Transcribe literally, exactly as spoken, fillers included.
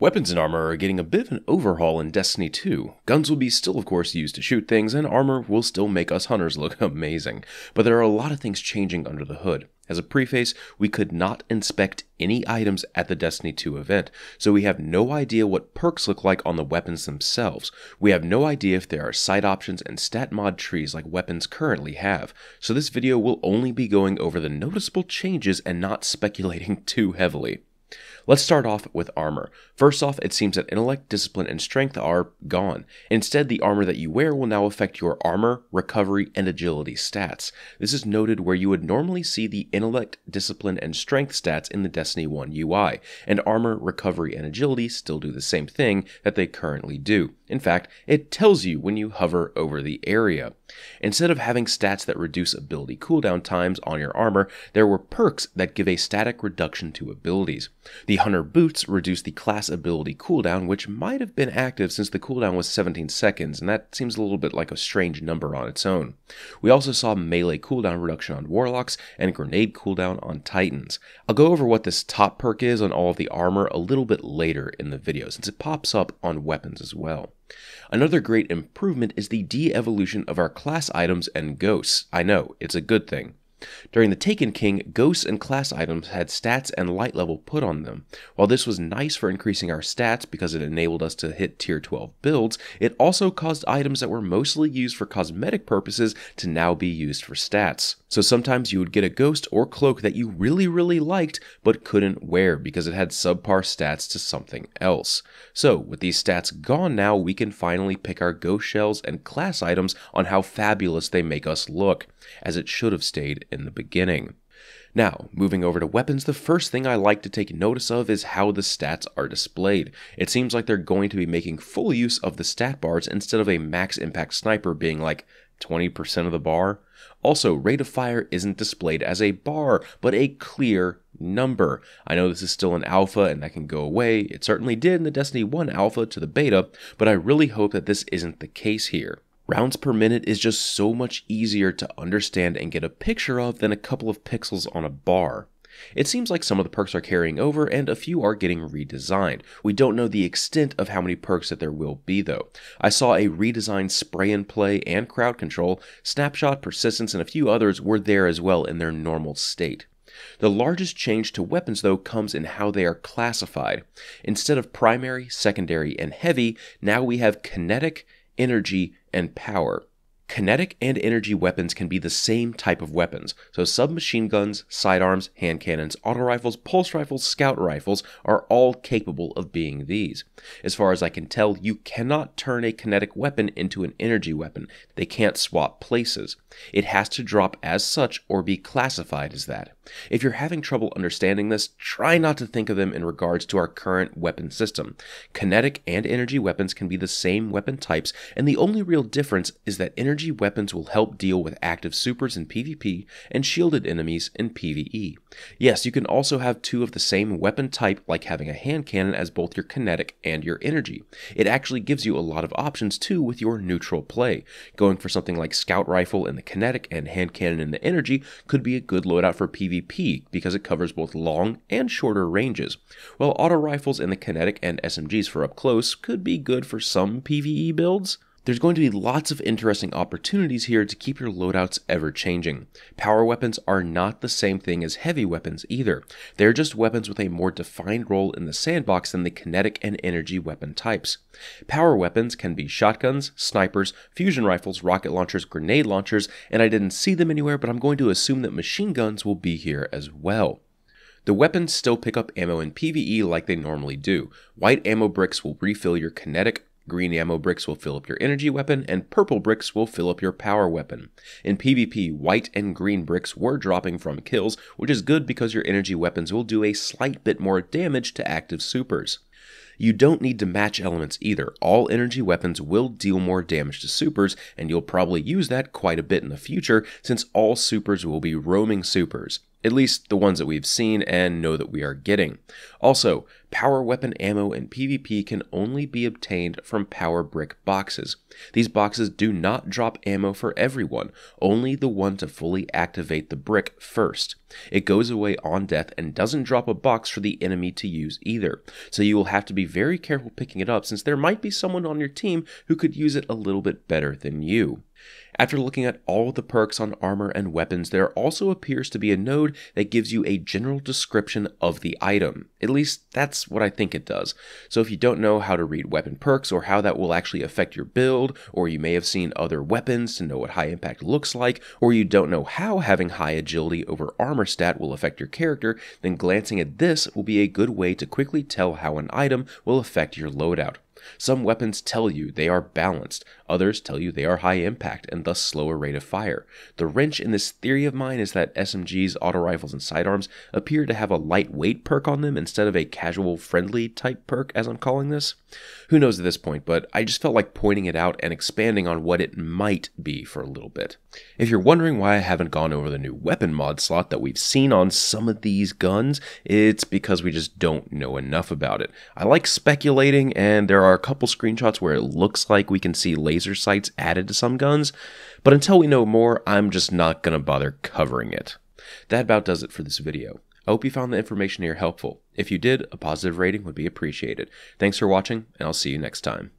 Weapons and armor are getting a bit of an overhaul in Destiny two. Guns will be still of course used to shoot things, and armor will still make us hunters look amazing, but there are a lot of things changing under the hood. As a preface, we could not inspect any items at the Destiny two event, so we have no idea what perks look like on the weapons themselves. We have no idea if there are sight options and stat mod trees like weapons currently have, so this video will only be going over the noticeable changes and not speculating too heavily. Let's start off with armor. First off, it seems that intellect, discipline, and strength are gone. Instead, the armor that you wear will now affect your armor, recovery, and agility stats. This is noted where you would normally see the intellect, discipline, and strength stats in the Destiny one U I, and armor, recovery, and agility still do the same thing that they currently do. In fact, it tells you when you hover over the area. Instead of having stats that reduce ability cooldown times on your armor, there were perks that give a static reduction to abilities. The Hunter Boots reduce the class ability cooldown, which might have been active since the cooldown was seventeen seconds, and that seems a little bit like a strange number on its own. We also saw melee cooldown reduction on Warlocks and grenade cooldown on Titans. I'll go over what this top perk is on all of the armor a little bit later in the video, since it pops up on weapons as well. Another great improvement is the de-evolution of our class items and ghosts. I know, it's a good thing. During the Taken King, ghosts and class items had stats and light level put on them. While this was nice for increasing our stats because it enabled us to hit tier twelve builds, it also caused items that were mostly used for cosmetic purposes to now be used for stats. So sometimes you would get a ghost or cloak that you really really liked but couldn't wear because it had subpar stats to something else. So with these stats gone now, we can finally pick our ghost shells and class items on how fabulous they make us look, as it should have stayed in the beginning. Now, moving over to weapons, the first thing I like to take notice of is how the stats are displayed. It seems like they're going to be making full use of the stat bars instead of a max impact sniper being like twenty percent of the bar. Also, rate of fire isn't displayed as a bar, but a clear number. I know this is still an alpha and that can go away. It certainly did in the Destiny one alpha to the beta, but I really hope that this isn't the case here. Rounds per minute is just so much easier to understand and get a picture of than a couple of pixels on a bar. It seems like some of the perks are carrying over and a few are getting redesigned. We don't know the extent of how many perks that there will be though. I saw a redesigned spray and play and crowd control, snapshot, persistence, and a few others were there as well in their normal state. The largest change to weapons though comes in how they are classified. Instead of primary, secondary, and heavy, now we have kinetic, energy, and power. Kinetic and energy weapons can be the same type of weapons, so submachine guns, sidearms, hand cannons, auto rifles, pulse rifles, scout rifles are all capable of being these. As far as I can tell, you cannot turn a kinetic weapon into an energy weapon. They can't swap places. It has to drop as such or be classified as that. If you're having trouble understanding this, try not to think of them in regards to our current weapon system. Kinetic and energy weapons can be the same weapon types, and the only real difference is that energy weapons will help deal with active supers in PvP and shielded enemies in PvE. Yes, you can also have two of the same weapon type, like having a hand cannon as both your kinetic and your energy. It actually gives you a lot of options too with your neutral play. Going for something like scout rifle in the kinetic and hand cannon in the energy could be a good loadout for PvP because it covers both long and shorter ranges, while auto rifles in the kinetic and S M Gs for up close could be good for some PvE builds. There's going to be lots of interesting opportunities here to keep your loadouts ever changing. Power weapons are not the same thing as heavy weapons either. They're just weapons with a more defined role in the sandbox than the kinetic and energy weapon types. Power weapons can be shotguns, snipers, fusion rifles, rocket launchers, grenade launchers, and I didn't see them anywhere, but I'm going to assume that machine guns will be here as well. The weapons still pick up ammo in PvE like they normally do. White ammo bricks will refill your kinetic, green ammo bricks will fill up your energy weapon, and purple bricks will fill up your power weapon. In PvP, white and green bricks were dropping from kills, which is good because your energy weapons will do a slight bit more damage to active supers. You don't need to match elements either. All energy weapons will deal more damage to supers, and you'll probably use that quite a bit in the future since all supers will be roaming supers. At least the ones that we've seen and know that we are getting. Also, power weapon ammo in PvP can only be obtained from power brick boxes. These boxes do not drop ammo for everyone, only the one to fully activate the brick first. It goes away on death and doesn't drop a box for the enemy to use either, so you will have to be very careful picking it up since there might be someone on your team who could use it a little bit better than you. After looking at all the perks on armor and weapons, there also appears to be a node that gives you a general description of the item. At least that's what I think it does. So if you don't know how to read weapon perks or how that will actually affect your build, or you may have seen other weapons to know what high impact looks like, or you don't know how having high agility over armor stat will affect your character, then glancing at this will be a good way to quickly tell how an item will affect your loadout. Some weapons tell you they are balanced, others tell you they are high impact and thus slower rate of fire. The wrench in this theory of mine is that S M Gs, auto rifles, and sidearms appear to have a lightweight perk on them instead of a casual friendly type perk, as I'm calling this. Who knows at this point, but I just felt like pointing it out and expanding on what it might be for a little bit. If you're wondering why I haven't gone over the new weapon mod slot that we've seen on some of these guns, it's because we just don't know enough about it. I like speculating, and there are There are a couple screenshots where it looks like we can see laser sights added to some guns, but until we know more, I'm just not going to bother covering it. That about does it for this video. I hope you found the information here helpful. If you did, a positive rating would be appreciated. Thanks for watching, and I'll see you next time.